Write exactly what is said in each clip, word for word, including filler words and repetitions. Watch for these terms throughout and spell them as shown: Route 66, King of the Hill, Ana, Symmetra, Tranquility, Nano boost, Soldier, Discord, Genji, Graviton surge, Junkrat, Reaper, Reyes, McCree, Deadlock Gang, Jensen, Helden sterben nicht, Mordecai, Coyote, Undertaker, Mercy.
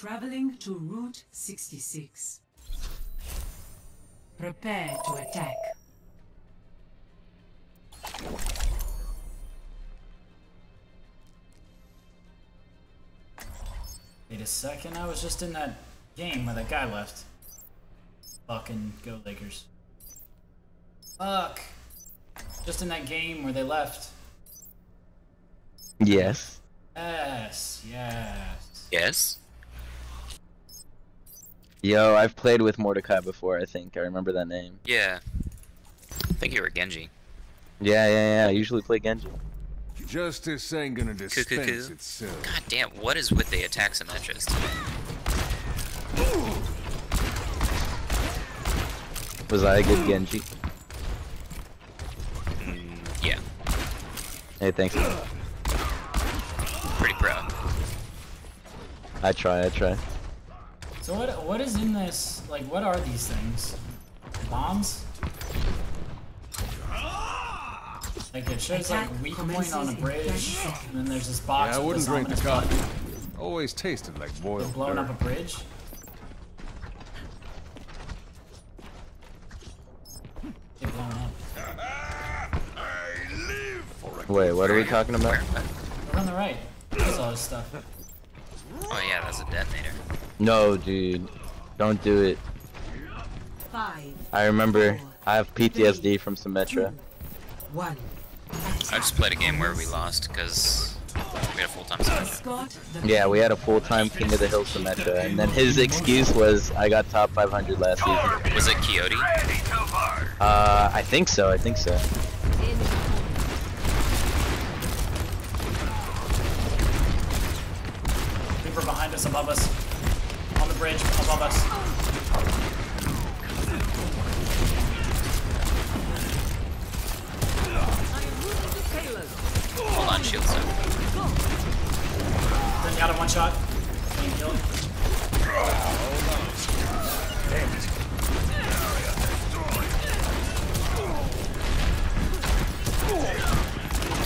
Traveling to Route sixty-six. Prepare to attack. Wait a second, I was just in that game where that guy left. Fucking go Lakers. Fuck. Just in that game where they left. Yes. Yes, yes. Yes? Yo, I've played with Mordecai before, I think. I remember that name. Yeah. I think you were Genji. Yeah, yeah, yeah. I usually play Genji. Justice ain't gonna dispense itself. God damn, what is with the attack symmetras today? Was I a good Genji? Mm, yeah. Hey, thanks. Pretty pro. I try, I try. So what what is in this, like what are these things? Bombs? Like it shows like weak point on a bridge, and then there's this box. Yeah, I wouldn't drink the coffee. Always tasted like boiled. They're blowing dirt. Up a bridge. They're blown up. I live for a Wait, what are we talking about? We're on the right. There's all this stuff. Oh yeah, that's a detonator. No, dude, don't do it. Five. I remember. Four, I have P T S D three, from Symmetra. Two, one. I just played a game where we lost because we had a full-time Symmetra. Yeah, we had a full-time King of the Hill Symmetra, and then his excuse was, I got top five hundred last season. Was it Coyote? Uh, I think so, I think so. Reaper behind us, above us. On the bridge, above us. Hold on, shield set. Bring you out of one shot. Can you kill him? Damn it.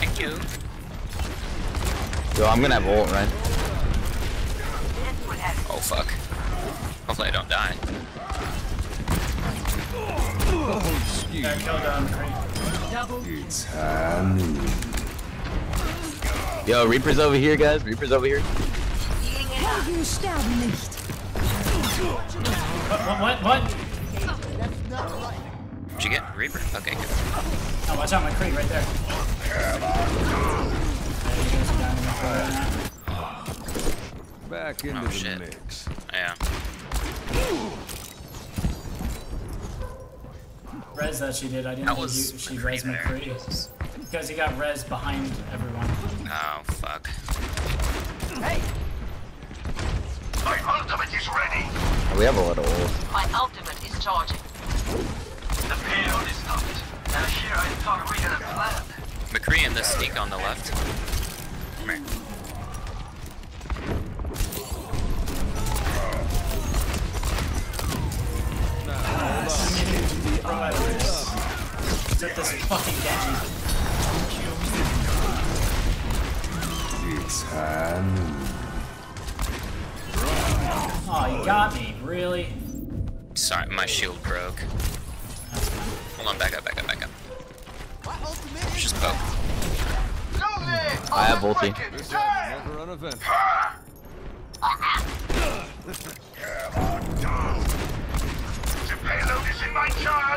Thank you. Yo, I'm gonna have ult, right? Oh, fuck. Hopefully I don't die. Oh, shoot. Yeah, kill down. It's time. Yo, Reaper's over here, guys. Reaper's over here. Helden sterben nicht. What? What? What? What? Did you get Reaper? Okay, good. Oh, watch out, McCree right there. Back into oh, shit. the mix. Yeah. Res that she did. I didn't know she res McCree. Because he got res behind everyone. Oh, fuck. Hey! My ultimate is ready! Oh, we have a lot of ult. My ultimate is charging. The payload is stopped. Now here I thought we had a plan. McCree and the sneak on the left. Come here. Nice. Except this fucking gadget. Oh, you got me, really? Sorry, my shield broke. Hold on, back up, back up, back up. Let's just poke. I have ulti.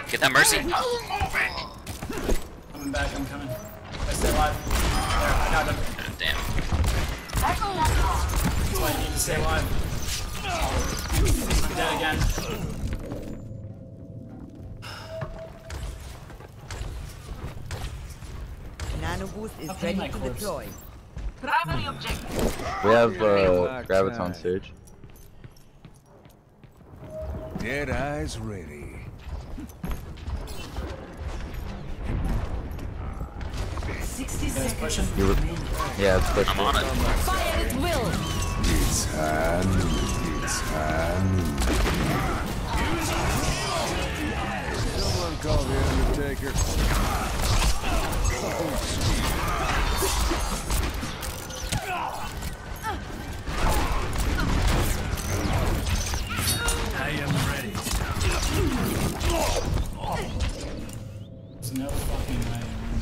Get that Mercy. Coming back, I'm coming. I stay alive. There, I got him. Oh, damn. That's why I need to stay alive. I'm dead again. Nano boost is ready to deploy. Primary objective. We have uh, Graviton surge. Dead eyes ready. sixty seconds. Pushing? Yeah, it's pushing. I'm on it. Fire at will. It's hand. It's hand. Someone call the Undertaker.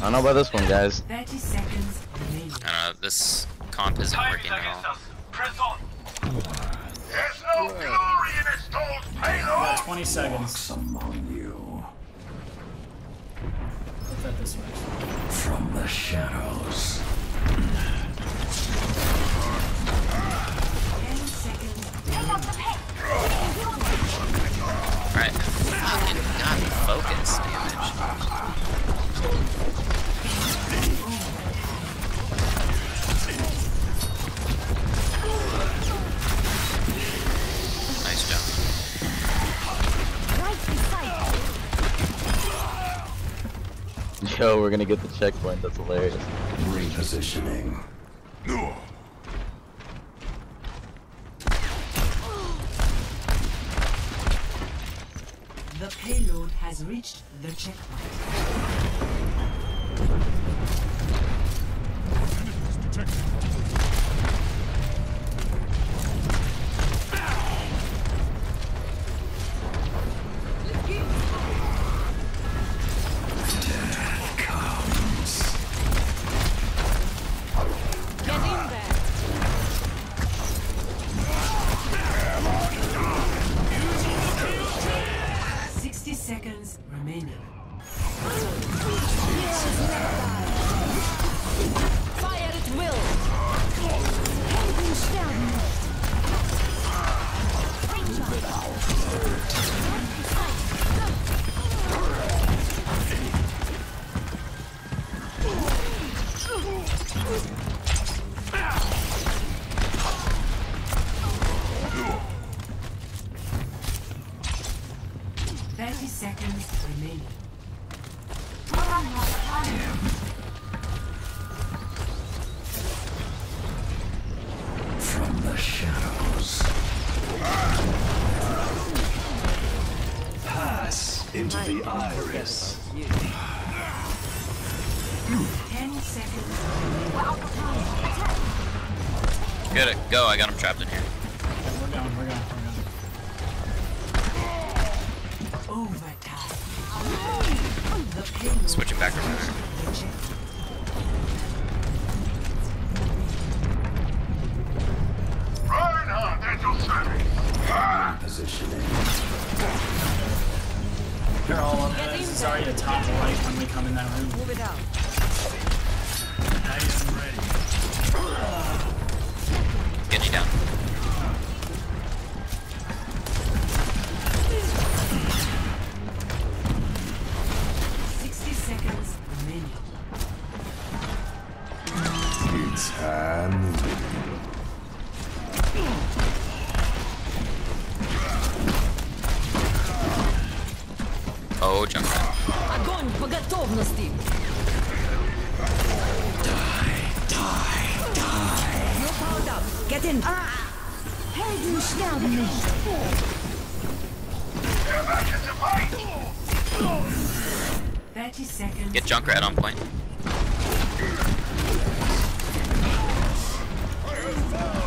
I don't know about this one, guys. thirty seconds. I don't know, this comp isn't working at all. There's no glory in a stone's payload! twenty seconds. Among you. Look that this way. From the shadows. ten seconds. Take up the pace! Alright, fucking got me focused, damage. Nice job. Yo, we're gonna get the checkpoint, that's hilarious. Repositioning. No. The payload has reached the checkpoint. Death comes. Get in there. sixty seconds remaining. Fire at will. Helden sterben nicht. thirty seconds remaining. From the shadows. Pass into the iris. ten seconds. Get it. Go. I got him trapped in here. We're down. We're down. Overtime. Switching back around. Right on, at your service. Positioning. You're all on the sorry to top right when we come in that room. Move it out. Nice and ready. Get you down. And oh, jump out. Огонь по готовности. Die, die, die. You're powered up. Get in. Helden sterben nicht. thirty seconds. Get Junkrat on point.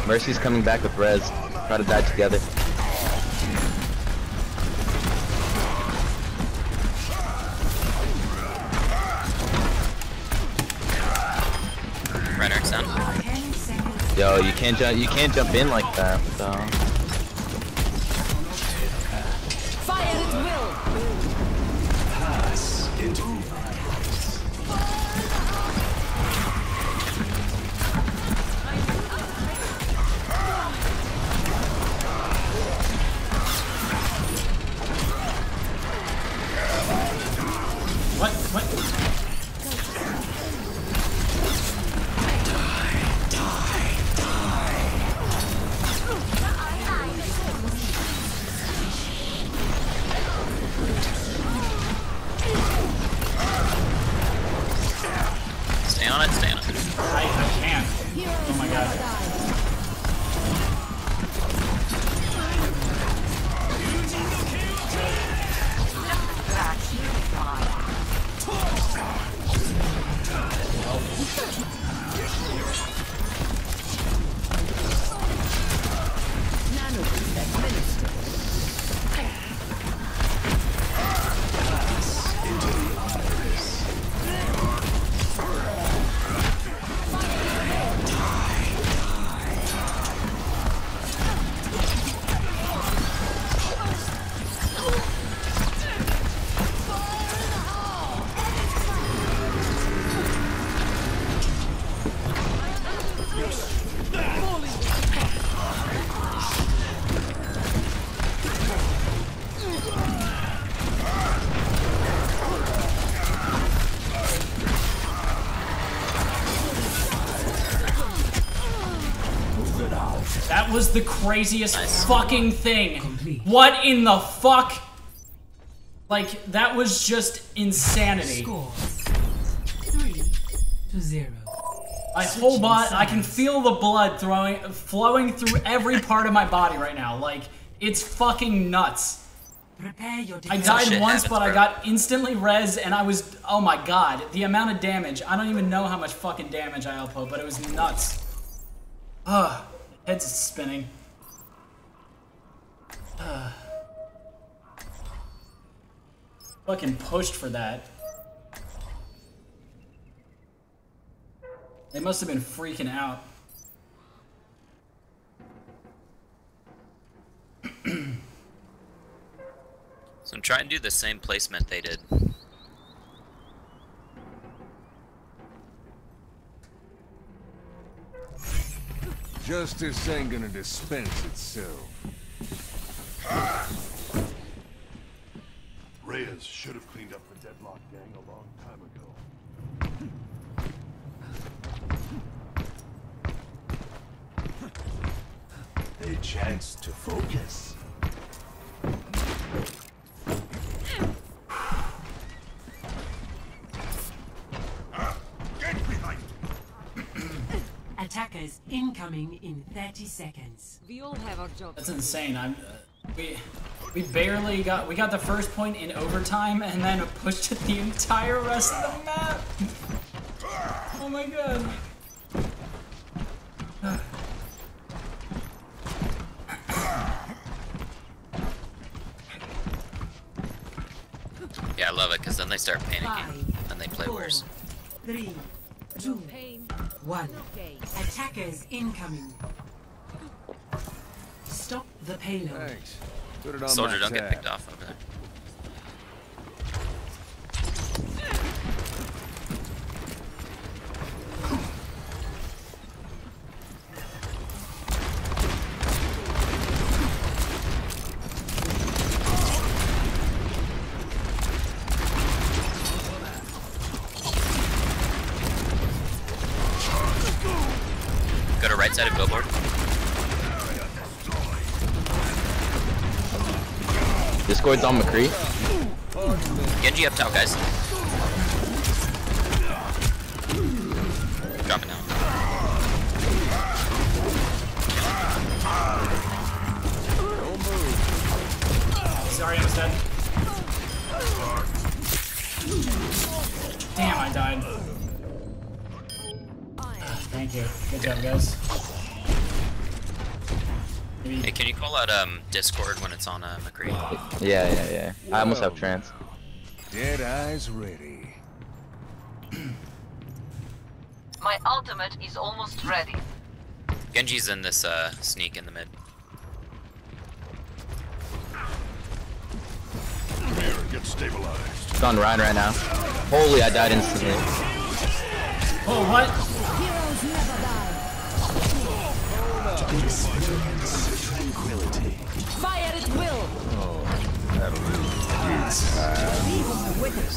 Mercy's coming back with Rez. Try to die together. Renner's down. Yo, you can't jump. You can't jump in like that. So. Fire at will. Pass into. What? What? Die, die, die. That was the craziest nice. fucking thing. Complete. What in the fuck? Like, that was just insanity. Score three to zero. My whole body, I can feel the blood throwing, flowing through every part of my body right now. Like, it's fucking nuts. Prepare your I died oh, once, but bro. I got instantly res, and I was, oh my god, the amount of damage. I don't even know how much fucking damage I output, but it was nuts. Ugh, head's spinning. Ugh. Fucking pushed for that. They must have been freaking out. So I'm trying to do the same placement they did. Justice ain't gonna dispense itself. Ah! Reyes should have cleaned up the Deadlock Gang a long time ago. A chance to focus. Get behind. Attackers incoming in thirty seconds. We all have our job. That's insane. I'm. Uh, we we barely got. We got the first point in overtime and then pushed it the entire rest of the map. Oh my god. Yeah, I love it, because then they start panicking, and they play worse. Three, two, one. Attackers incoming. Stop the payload. Put it on Soldier, don't tab. Get picked off over there. Discord's on McCree. Genji up top, guys. Drop it down. Don't move. Sorry, I was dead. Damn, I died. Thank you. Good job, guys. Hey, can you call out um, Discord when it's on uh, McCree? Yeah, yeah, yeah. Whoa. I almost have trance. Dead eyes ready. My ultimate is almost ready. Genji's in this uh, sneak in the mid. Here, get stabilized. It's on Ryan right now. Holy, I died instantly. Oh, what? Heroes never die. Experience tranquility. Fire at will. Oh, that'll do. We will be witness.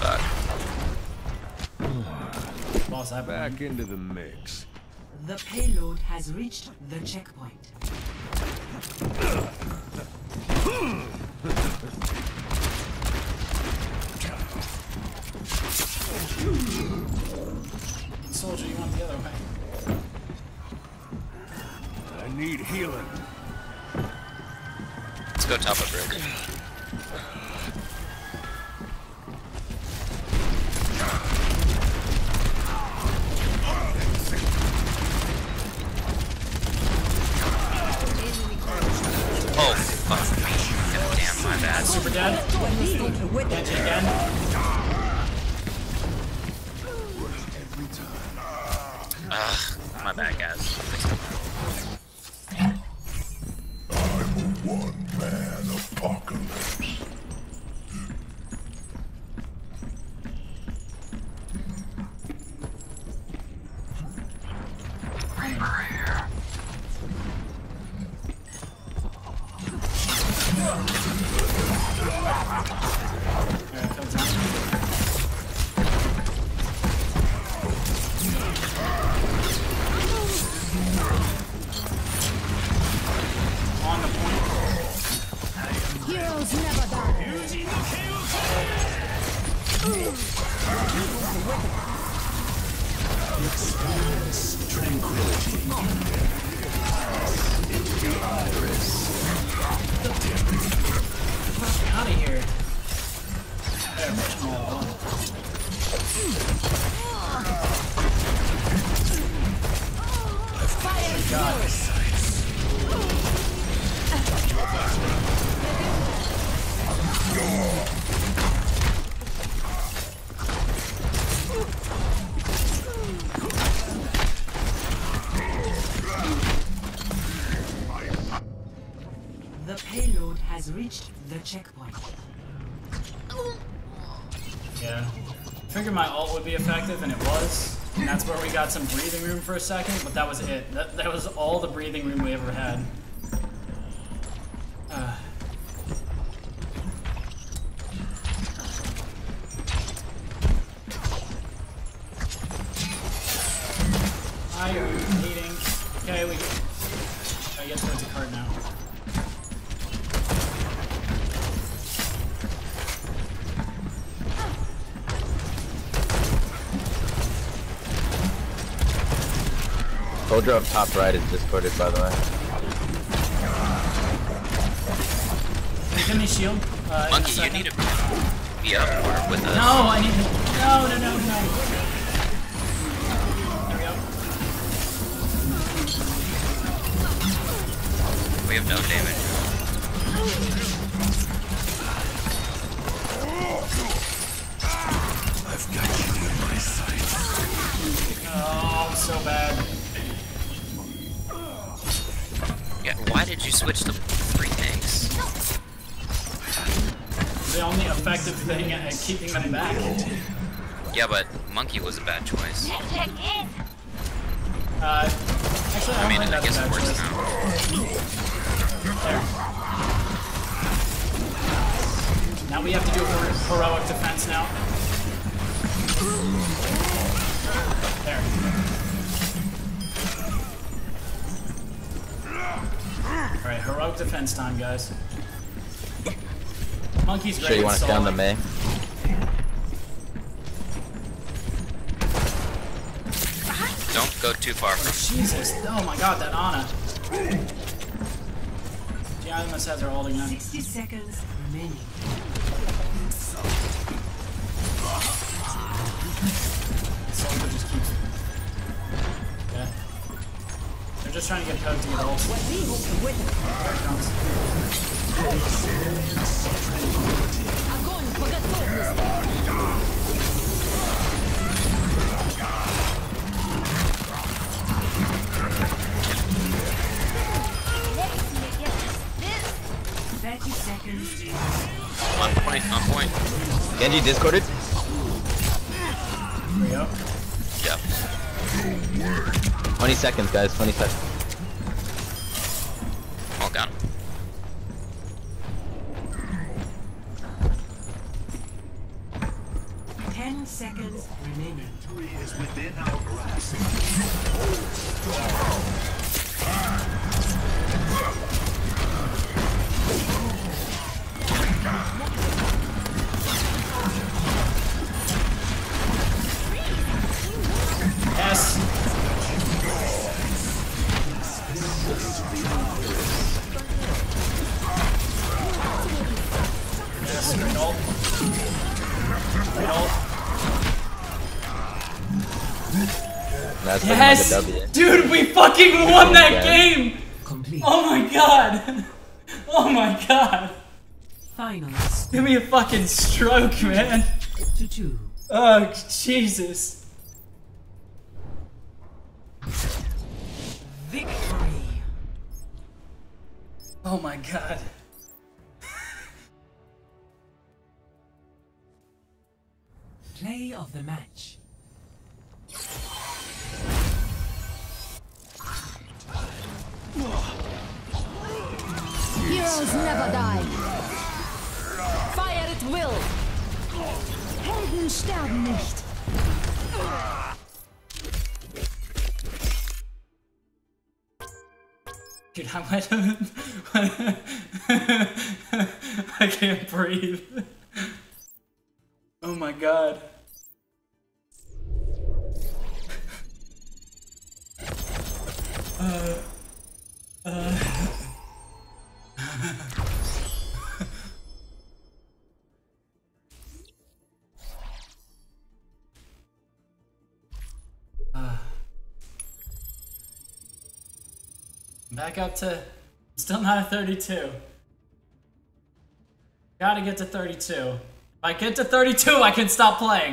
Fuck. Boss, I'm back into the mix. The payload has reached the checkpoint. Soldier, you want the other way? I need healing. Let's go top of bridge. Oh, fuck. Damn, my bad. Super dead. Genji again. Ugh, my bad, guys. I'm a one-man apocalypse. Reaper here. Experience tranquility. Into the iris. Fuck out of here. Fire! God. The payload has reached the checkpoint. Yeah. Figured my ult would be effective, and it was. And that's where we got some breathing room for a second, but that was it. That, that was all the breathing room we ever had. Uh. I am eating. Okay, we can... I guess there's a card now. Soldier up top right is discarded, by the way. Give me shield. Uh, Monkey, you need to be up or with us. No, I need to. No, no, no, no. There we go. We have no damage. I've got you in my sights. Oh, so bad. Why did you switch to three things? The only effective thing at keeping them back. Yeah, but Monkey was a bad choice. Uh, actually, I, I mean, I guess it works choice. Now. There. Now we have to do heroic defense now. There. Alright, heroic defense time, guys. Monkey's great. Sure, you want to down the May? Don't go too far. Oh, Jesus! Oh my God, that Ana. The island must have their holding gun. Sixty seconds remaining. Soldier just keeps. Yeah. They're just trying to get Coyote to get ult. On point, on point. Genji discorded? There we go. Yep. twenty seconds, guys, twenty seconds. All gone. ten seconds remaining. Victory is within our grasp. Yes. Yes, great ult. Great ult. That's yes! Like a W. Dude, we fucking won that game! Complete. Oh my God! Oh my God! Finals. Give me a fucking stroke, man! Oh, Jesus. Victory! Oh my God. Play of the match. Heroes never die. Fire at will. Helden sterben nicht. Dude, I might have... I can't breathe. Oh my my god. uh, uh. uh. Back up to, still not at thirty-two. Gotta get to thirty-two. If I get to thirty-two, I can stop playing.